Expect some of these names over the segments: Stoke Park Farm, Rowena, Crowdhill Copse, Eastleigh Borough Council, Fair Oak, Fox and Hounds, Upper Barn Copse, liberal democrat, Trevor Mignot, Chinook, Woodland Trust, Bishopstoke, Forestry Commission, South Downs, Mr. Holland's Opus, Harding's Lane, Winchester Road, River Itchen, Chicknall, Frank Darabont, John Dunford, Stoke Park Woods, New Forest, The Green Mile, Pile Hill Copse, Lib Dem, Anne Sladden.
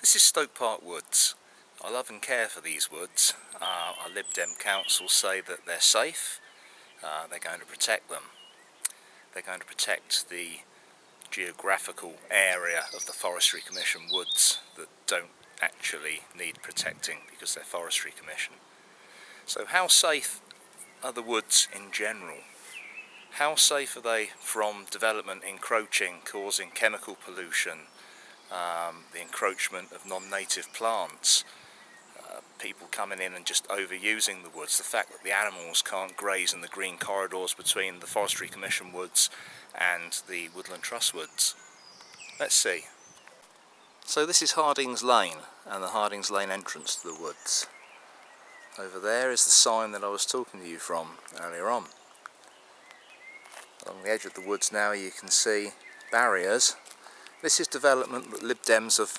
This is Stoke Park Woods. I love and care for these woods. Our Lib Dem Council say that they're safe, they're going to protect them. They're going to protect the geographical area of the Forestry Commission woods that don't actually need protecting because they're Forestry Commission. So how safe are the woods in general? How safe are they from development encroaching, causing chemical pollution, the encroachment of non-native plants, people coming in and just overusing the woods, the fact that the animals can't graze in the green corridors between the Forestry Commission woods and the Woodland Trust woods? Let's see. So this is Harding's Lane and the Harding's Lane entrance to the woods. Over there is the sign that I was talking to you from earlier on. Along the edge of the woods now you can see barriers. This is development that Lib Dems have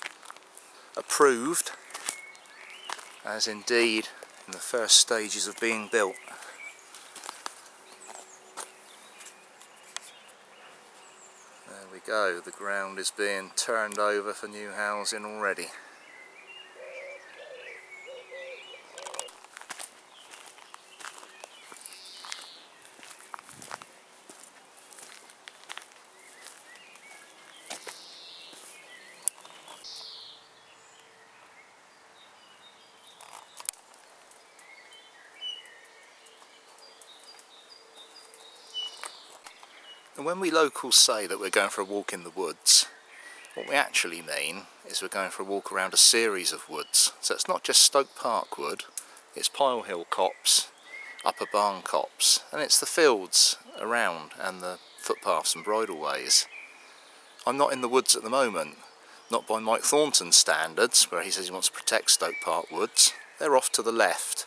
approved, as indeed in the first stages of being built. There we go, the ground is being turned over for new housing already. And when we locals say that we're going for a walk in the woods, what we actually mean is we're going for a walk around a series of woods. So it's not just Stoke Park Wood, it's Pile Hill Copse, Upper Barn Copse, and it's the fields around and the footpaths and bridleways. I'm not in the woods at the moment, not by Mike Thornton's standards, where he says he wants to protect Stoke Park Woods. They're off to the left.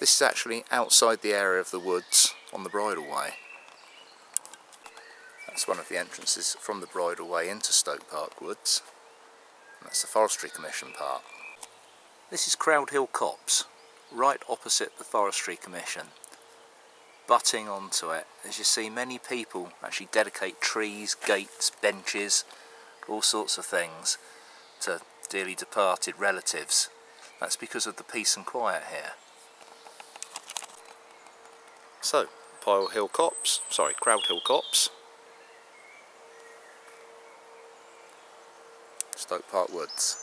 This is actually outside the area of the woods on the bridleway. That's one of the entrances from the bridleway into Stoke Park Woods. And that's the Forestry Commission part. This is Crowdhill Copse, right opposite the Forestry Commission. Butting onto it, as you see, many people actually dedicate trees, gates, benches, all sorts of things to dearly departed relatives. That's because of the peace and quiet here. So, Crowdhill Copse, Stoke Park Woods.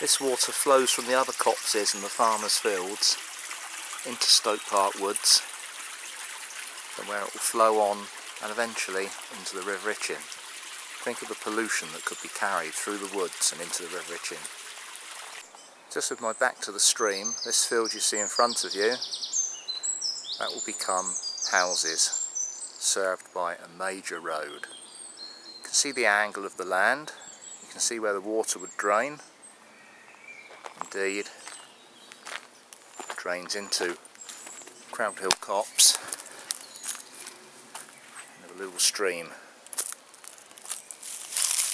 This water flows from the other copses and the farmers' fields into Stoke Park Woods, and where it will flow on and eventually into the River Itchen. Think of the pollution that could be carried through the woods and into the River Itchen. Just with my back to the stream, this field you see in front of you, that will become houses served by a major road. You can see the angle of the land, you can see where the water would drain. Indeed, it drains into Crowdhill Copse and a little stream.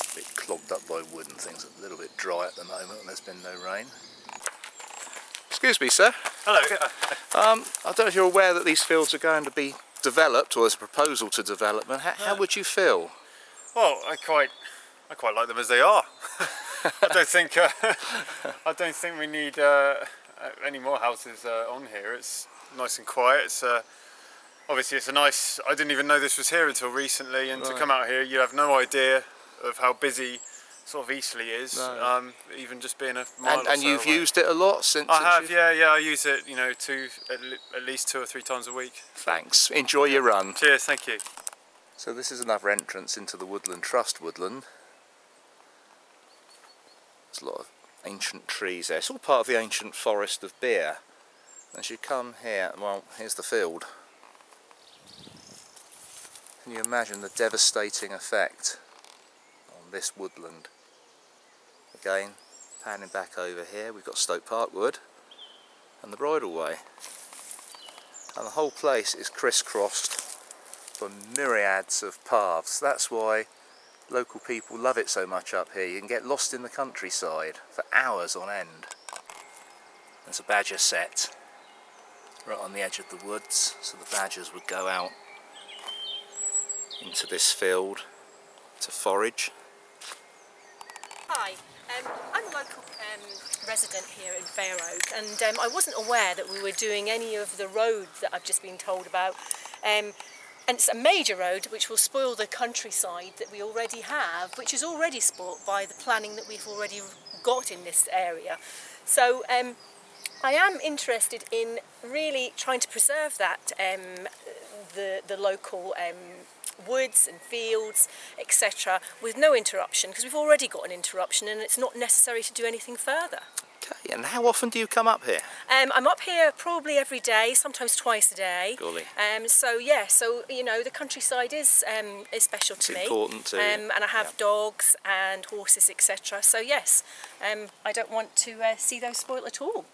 A bit clogged up by wood and things, a little bit dry at the moment and there's been no rain. Excuse me, sir. Hello. I don't know if you're aware that these fields are going to be developed, or there's a proposal to develop. How would you feel? Well, I quite like them as they are. I don't think we need any more houses on here. It's nice and quiet. It's obviously it's a nice. I didn't even know this was here until recently, and right. To come out here, you have no idea of how busy sort of Eastleigh is. No. Even just being a mile or so and you've away. Used it a lot since. I have, yeah. I use it, you know, at least two or three times a week. Thanks. Enjoy your run. Cheers. Thank you. So this is another entrance into the Woodland Trust woodland. There's a lot of ancient trees there. It's all part of the ancient forest of Beer. As you come here, well, here's the field. Can you imagine the devastating effect on this woodland? Again, panning back over here, we've got Stoke Park Wood and the bridleway. And the whole place is crisscrossed for myriads of paths. That's why local people love it so much up here. You can get lost in the countryside for hours on end. There's a badger set right on the edge of the woods, so the badgers would go out into this field to forage. Hi, I'm a local resident here in Fair Oak, and I wasn't aware that we were doing any of the roads that I've just been told about. And it's a major road which will spoil the countryside that we already have, which is already spoilt by the planning that we've already got in this area. So I am interested in really trying to preserve that, the local woods and fields, etc., with no interruption, because we've already got an interruption and it's not necessary to do anything further. Okay, and how often do you come up here? I'm up here probably every day, sometimes twice a day. Golly. So yeah, so you know, the countryside is special to me. It's important to you. And I have dogs and horses, etc. So yes, I don't want to see those spoiled at all.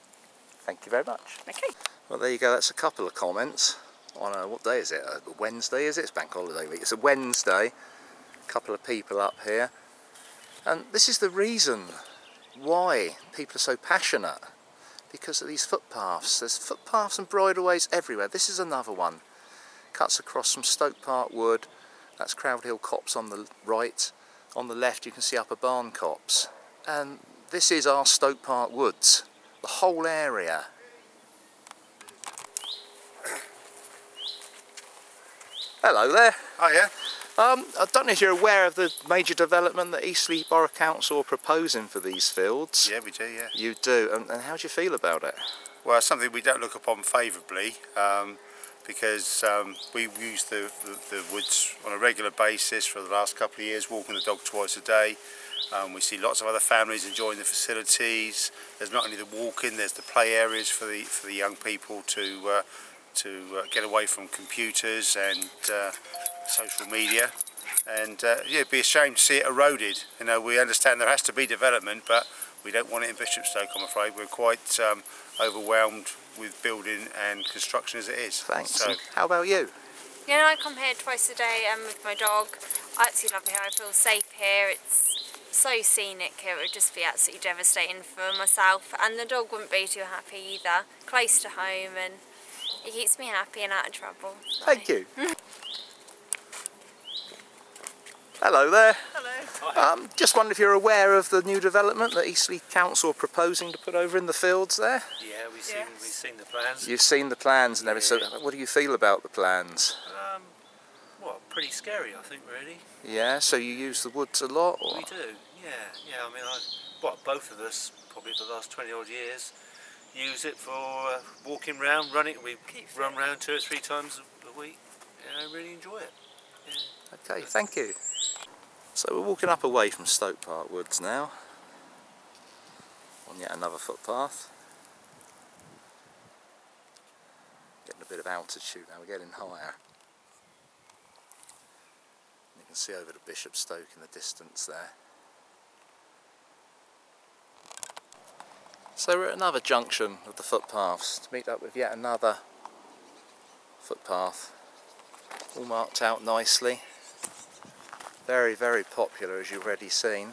Thank you very much. Okay. Well, there you go. That's a couple of comments. On a, what day is it? Wednesday, is it? It's bank holiday week. It's a Wednesday. A couple of people up here, and this is the reason why people are so passionate, because of these footpaths. There's footpaths and bridleways everywhere. This is another one. Cuts across from Stoke Park Wood. That's Crowdhill Copse on the right. On the left you can see Upper Barn Copse, and this is our Stoke Park Woods, the whole area. Hello there. Hiya. I don't know if you're aware of the major development that Eastleigh Borough Council are proposing for these fields. Yeah, we do, yeah. You do, and how do you feel about it? Well, it's something we don't look upon favourably, because we use the woods on a regular basis for the last couple of years, walking the dog twice a day. We see lots of other families enjoying the facilities. There's not only the walking, there's the play areas for the young people to get away from computers and social media, and yeah, it'd be a shame to see it eroded. You know, we understand there has to be development, but we don't want it in Bishopstoke, I'm afraid. We're quite overwhelmed with building and construction as it is. Thanks. So, how about you? Yeah, I come here twice a day with my dog. I absolutely love it here. I feel safe here. It's so scenic here. It would just be absolutely devastating for myself, and the dog wouldn't be too happy either. Close to home, and it keeps me happy and out of trouble. So. Thank you. Hello there. Hello. Just wonder if you're aware of the new development that Eastleigh Council are proposing to put over in the fields there? Yeah, we've seen the plans. You've seen the plans and everything. Yeah. So what do you feel about the plans? Well, pretty scary, I think, really. Yeah, so you use the woods a lot? Or? We do, yeah. Yeah, I mean, both of us, probably for the last 20-odd years, use it for walking round, running. We run round 2 or 3 times a week, and I really enjoy it. Yeah. Okay, thank you. So we're walking up away from Stoke Park Woods now, on yet another footpath. Getting a bit of altitude now, we're getting higher. You can see over to Bishopstoke in the distance there. So we're at another junction of the footpaths to meet up with yet another footpath, all marked out nicely. Very, very popular, as you've already seen.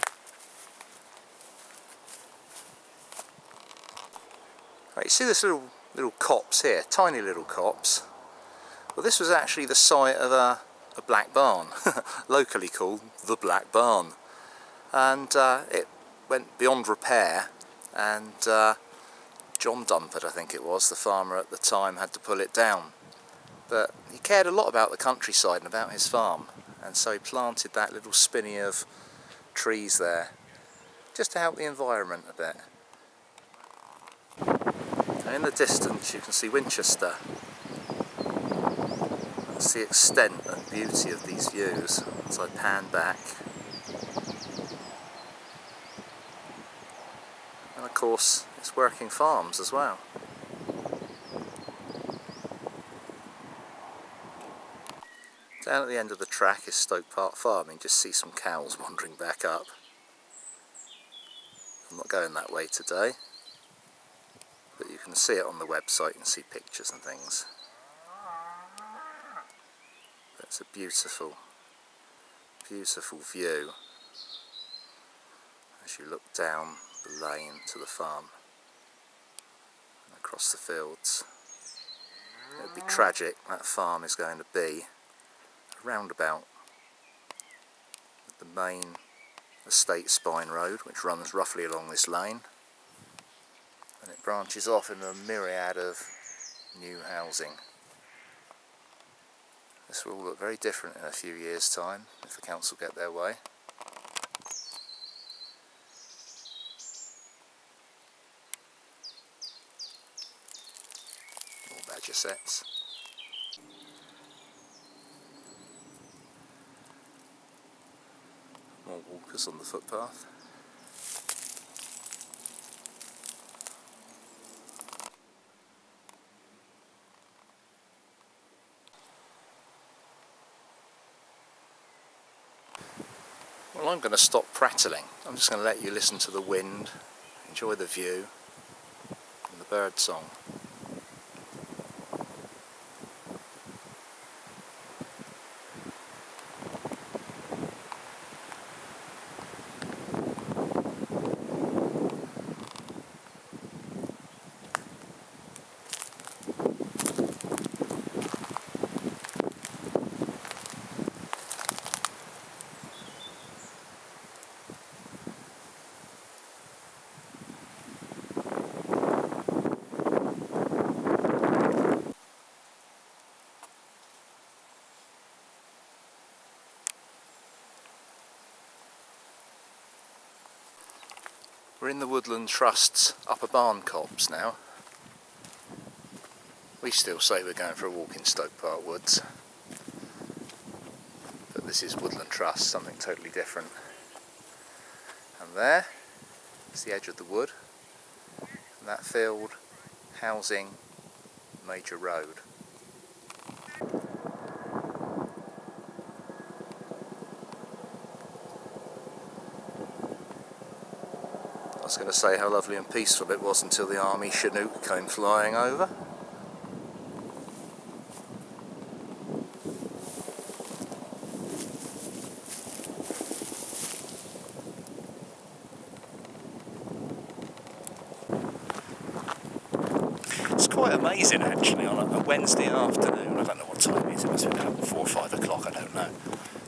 Right, you see this little copse here, tiny little copse. Well, this was actually the site of a black barn, locally called the Black Barn, and it went beyond repair. And John Dunford, I think it was, the farmer at the time, had to pull it down. But he cared a lot about the countryside and about his farm, and so he planted that little spinney of trees there, just to help the environment a bit. And in the distance you can see Winchester. That's the extent and beauty of these views as I pan back. And of course, it's working farms as well. Down at the end of the track is Stoke Park Farm. You can just see some cows wandering back up. I'm not going that way today, but you can see it on the website. You can see pictures and things. That's a beautiful, beautiful view as you look down the lane to the farm and across the fields. It would be tragic, that farm is going to be a roundabout with the main the State Spine Road, which runs roughly along this lane, and it branches off in a myriad of new housing. This will all look very different in a few years' time if the council get their way. More badger sets. More walkers on the footpath. Well, I'm going to stop prattling. I'm just going to let you listen to the wind, enjoy the view and the bird song. We're in the Woodland Trust's Upper Barn Copse now. We still say we're going for a walk in Stoke Park Woods, but this is Woodland Trust, something totally different. And there is the edge of the wood, and that field housing Major Road. I was going to say how lovely and peaceful it was until the army Chinook came flying over. It's quite amazing actually on a Wednesday afternoon, I don't know what time it is, it must be about 4 or 5 o'clock, I don't know,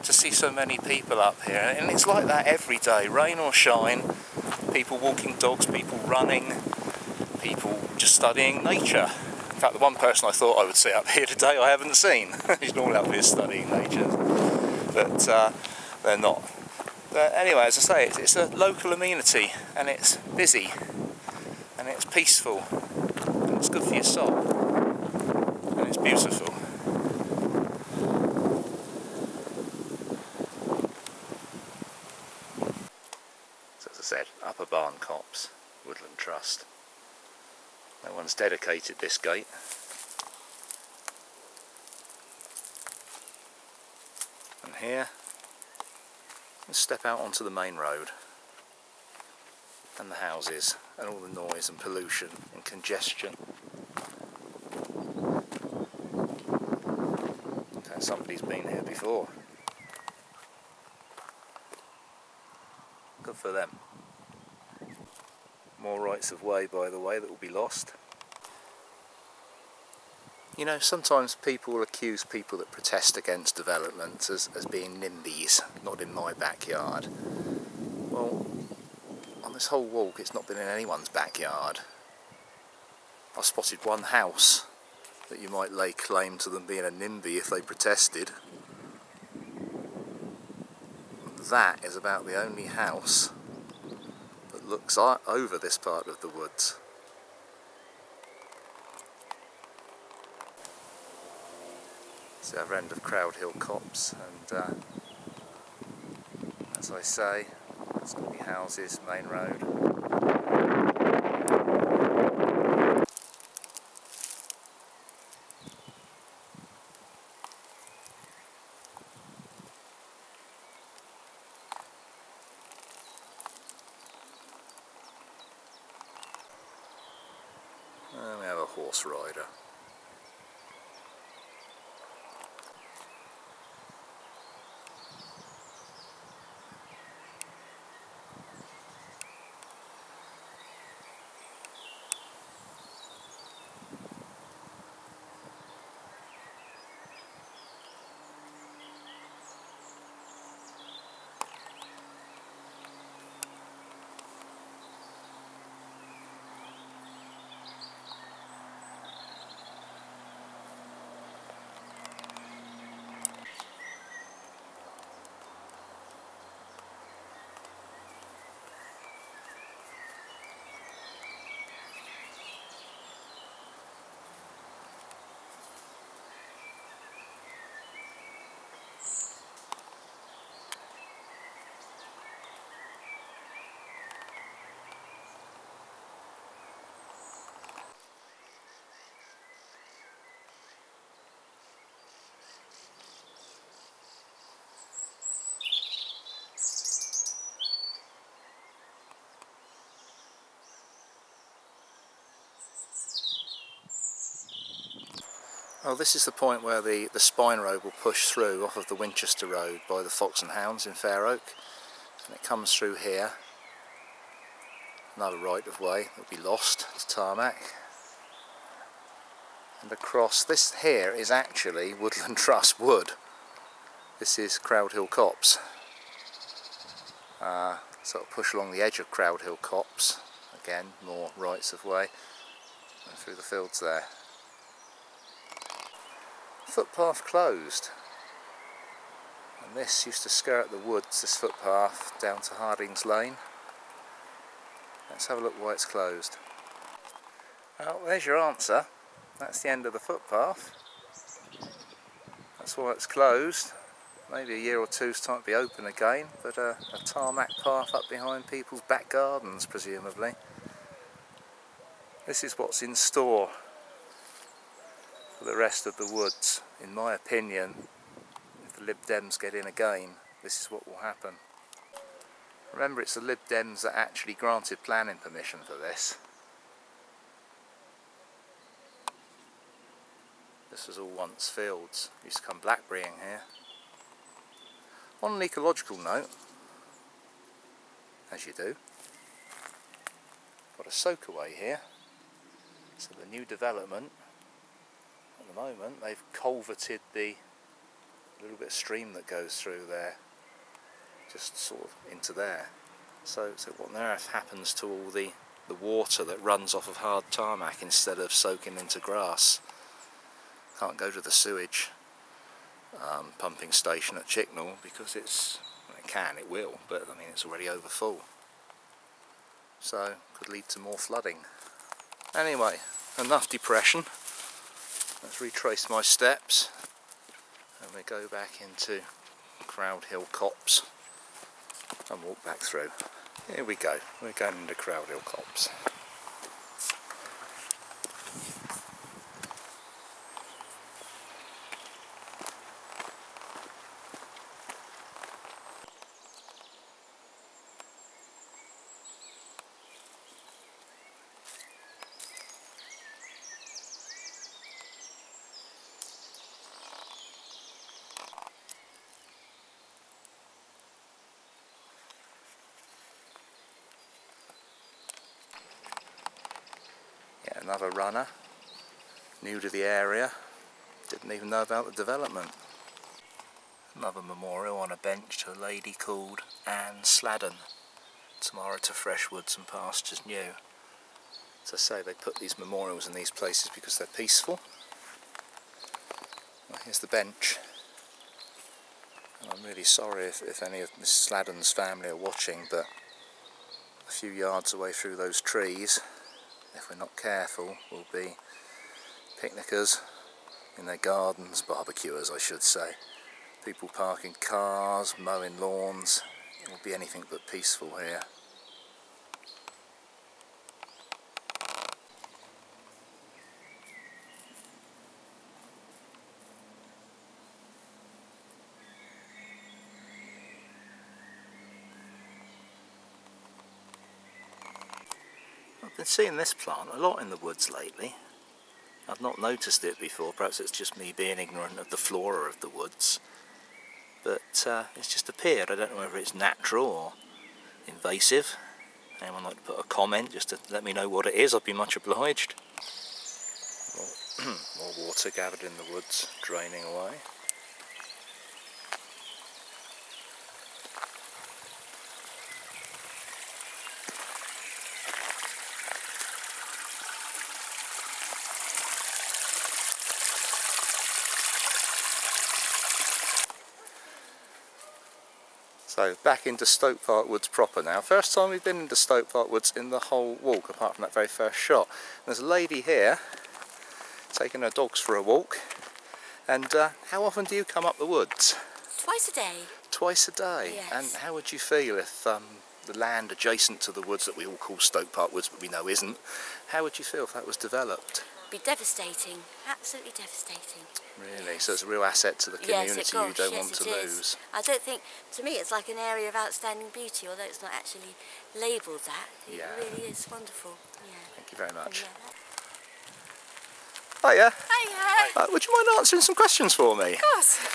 to see so many people up here, and it's like that every day, rain or shine. People walking dogs, people running, people just studying nature. In fact, the one person I thought I would see up here today I haven't seen. He's normally up here studying nature, but they're not. But anyway, as I say, it's a local amenity, and it's busy, and it's peaceful, and it's good for your soul, and it's beautiful. Upper Barn Copse, Woodland Trust. No one's dedicated this gate. And here, let's step out onto the main road and the houses and all the noise and pollution and congestion. And somebody's been here before. Good for them. More rights of way, by the way, that will be lost. You know, sometimes people will accuse people that protest against development as being NIMBYs, not in my backyard. Well, on this whole walk it's not been in anyone's backyard. I've spotted one house that you might lay claim to them being a NIMBY if they protested. And that is about the only house looks over this part of the woods. It's our end of Crowdhill Copse, and as I say, it's going to be houses, main road. And we have a horse rider. Well, this is the point where the spine road will push through off of the Winchester Road by the Fox and Hounds in Fair Oak, and it comes through here. Another right of way that will be lost to tarmac. And across this here is actually Woodland Trust wood. This is Crowdhill Copse. Sort of push along the edge of Crowdhill Copse. Again, more rights of way. And through the fields there. Footpath closed. And this used to skirt the woods, this footpath, down to Harding's Lane. Let's have a look why it's closed. Well, there's your answer. That's the end of the footpath. That's why it's closed. Maybe a year or two's time it'll be open again, but a tarmac path up behind people's back gardens, presumably. This is what's in store for the rest of the woods. In my opinion, if the Lib Dems get in again, this is what will happen. Remember, it's the Lib Dems that actually granted planning permission for this. This was all once fields. Used to come blackberrying here. On an ecological note, as you do, got a soakaway here. So the new development, at the moment, they've culverted the little bit of stream that goes through there, just sort of into there. So what on earth happens to all the water that runs off of hard tarmac instead of soaking into grass? Can't go to the sewage pumping station at Chicknall because it will, but I mean it's already over full. So could lead to more flooding. Anyway, enough depression. Let's retrace my steps and we go back into Crowdhill Copse and walk back through. Here we go, we're going into Crowdhill Copse. Another runner, new to the area, didn't even know about the development. Another memorial on a bench to a lady called Anne Sladden. Tomorrow to fresh woods and pastures new. As I say, they put these memorials in these places because they're peaceful. Well, here's the bench. And I'm really sorry if any of Mrs. Sladden's family are watching, but a few yards away through those trees, if we're not careful, will be picnickers in their gardens, barbecuers I should say, people parking cars, mowing lawns. It will be anything but peaceful here. I've been seeing this plant a lot in the woods lately. I've not noticed it before, perhaps it's just me being ignorant of the flora of the woods. But it's just appeared. I don't know whether it's natural or invasive. Anyone like to put a comment just to let me know what it is? I'd be much obliged. More water gathered in the woods, draining away. So back into Stoke Park Woods proper now. First time we've been into Stoke Park Woods in the whole walk, apart from that very first shot. And there's a lady here taking her dogs for a walk. And how often do you come up the woods? Twice a day. Twice a day. Yes. And how would you feel if the land adjacent to the woods that we all call Stoke Park Woods, but we know isn't, how would you feel if that was developed? It'd be devastating. Absolutely devastating. Really? Yes. So it's a real asset to the community. Yes, gosh, you don't want to lose. I don't think, to me it's like an area of outstanding beauty, although it's not actually labelled that. It really is wonderful. Yeah. Thank you very much. Yeah. Hiya. Hiya. Would you mind answering some questions for me? Of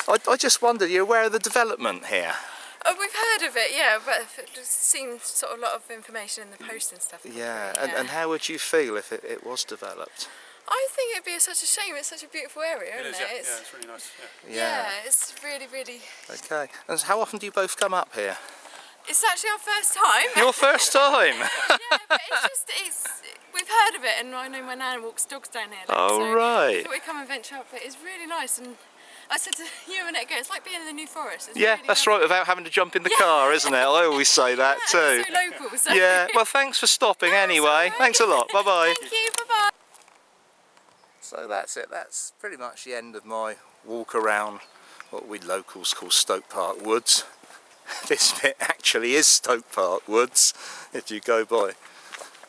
course. I just wondered, you're aware of the development here? Oh, we've heard of it, yeah, but I've seen sort of a lot of information in the post and stuff. Yeah, yeah. And how would you feel if it was developed? I think it'd be such a shame. It's such a beautiful area, isn't it? Yeah, it's really nice. Yeah. Yeah, it's really, really... Okay. And how often do you both come up here? It's actually our first time. Your first time? Yeah, but it's just, we've heard of it, and I know my nan walks dogs down here. Like, right. So we come and venture up, but it's really nice, and I said to you a minute ago, it's like being in the New Forest. It's really that's lovely. Right, without having to jump in the car, isn't it? I always say that too. So local, so. Yeah, well, thanks for stopping anyway. Right. Thanks a lot. Bye-bye. Thank you, bye-bye. So that's it, that's pretty much the end of my walk around what we locals call Stoke Park Woods. This bit actually is Stoke Park Woods, if you go by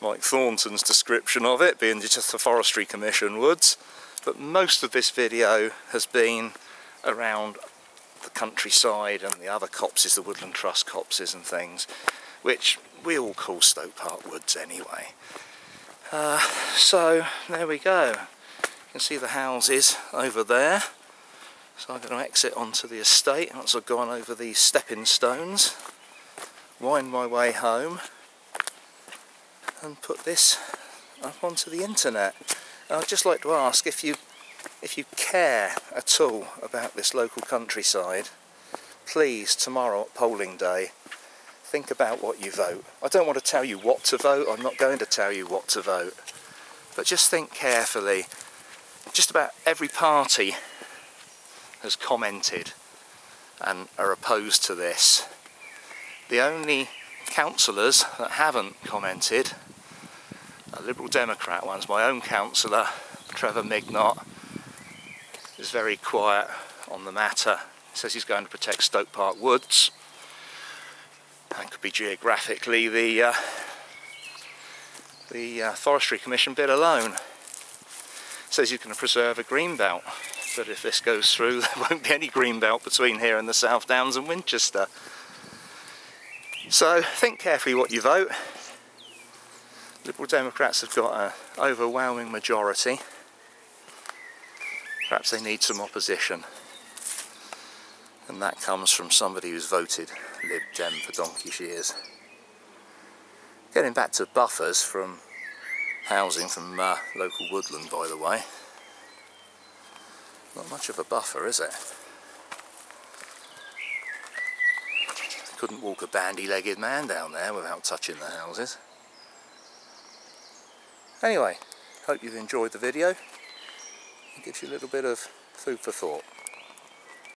Mike Thornton's description of it, being just the Forestry Commission woods. But most of this video has been around the countryside and the other copses, the Woodland Trust copses and things, which we all call Stoke Park Woods anyway. So there we go. You can see the houses over there. So I'm going to exit onto the estate once I've gone over these stepping stones, wind my way home and put this up onto the internet. And I'd just like to ask if you care at all about this local countryside, please, tomorrow at polling day, think about what you vote. I don't want to tell you what to vote, I'm not going to tell you what to vote, but just think carefully. Just about every party has commented and are opposed to this. The only councillors that haven't commented are Liberal Democrat ones. My own councillor, Trevor Mignot, is very quiet on the matter. He says he's going to protect Stoke Park Woods. That could be geographically the Forestry Commission bit alone. Says he's going to preserve a green belt, but if this goes through there won't be any green belt between here and the South Downs and Winchester. So think carefully what you vote. Liberal Democrats have got an overwhelming majority. Perhaps they need some opposition, and that comes from somebody who's voted Lib Dem for donkey's years. Getting back to buffers from housing from local woodland, by the way. Not much of a buffer, is it? Couldn't walk a bandy-legged man down there without touching the houses. Anyway, hope you've enjoyed the video. It gives you a little bit of food for thought.